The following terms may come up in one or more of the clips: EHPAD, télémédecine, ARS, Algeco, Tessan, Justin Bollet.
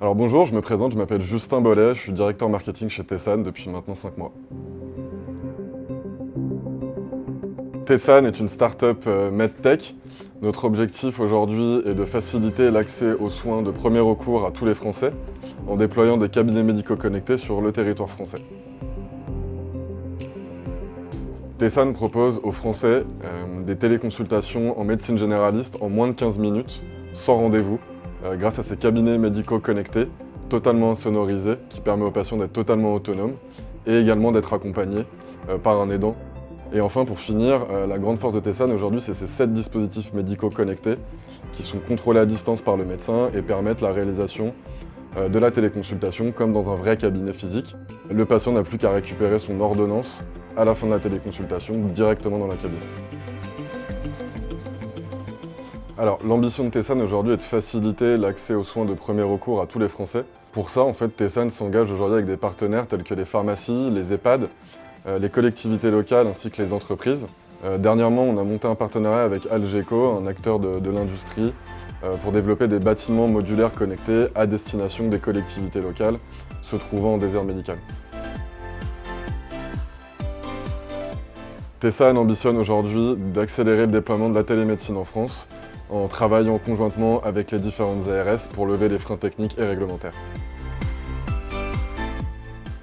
Alors bonjour, je me présente, je m'appelle Justin Bollet, je suis directeur marketing chez Tessan depuis maintenant 5 mois. Tessan est une start-up medtech. Notre objectif aujourd'hui est de faciliter l'accès aux soins de premier recours à tous les Français en déployant des cabinets médicaux connectés sur le territoire français. Tessan propose aux Français des téléconsultations en médecine généraliste en moins de 15 minutes, sans rendez-vous, grâce à ces cabinets médicaux connectés, totalement sonorisés, qui permet aux patients d'être totalement autonomes et également d'être accompagnés par un aidant. Et enfin, pour finir, la grande force de Tessan aujourd'hui, c'est ces 7 dispositifs médicaux connectés qui sont contrôlés à distance par le médecin et permettent la réalisation de la téléconsultation comme dans un vrai cabinet physique. Le patient n'a plus qu'à récupérer son ordonnance à la fin de la téléconsultation, directement dans la cabine. Alors, l'ambition de Tessan aujourd'hui est de faciliter l'accès aux soins de premier recours à tous les Français. Pour ça, en fait, Tessan s'engage aujourd'hui avec des partenaires tels que les pharmacies, les EHPAD, les collectivités locales ainsi que les entreprises. Dernièrement, on a monté un partenariat avec Algeco, un acteur de l'industrie, pour développer des bâtiments modulaires connectés à destination des collectivités locales se trouvant en désert médical. Tessan ambitionne aujourd'hui d'accélérer le déploiement de la télémédecine en France en travaillant conjointement avec les différentes ARS pour lever les freins techniques et réglementaires.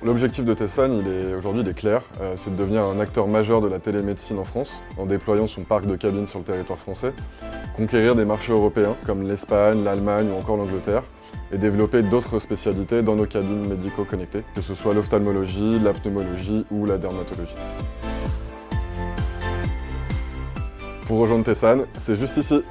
L'objectif de Tessan aujourd'hui est clair, c'est de devenir un acteur majeur de la télémédecine en France en déployant son parc de cabines sur le territoire français, conquérir des marchés européens comme l'Espagne, l'Allemagne ou encore l'Angleterre et développer d'autres spécialités dans nos cabines médico-connectées, que ce soit l'ophtalmologie, la pneumologie ou la dermatologie. Pour rejoindre Tessan, c'est juste ici.